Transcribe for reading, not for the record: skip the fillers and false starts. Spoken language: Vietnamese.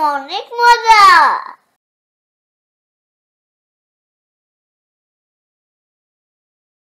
một ít mua giờ.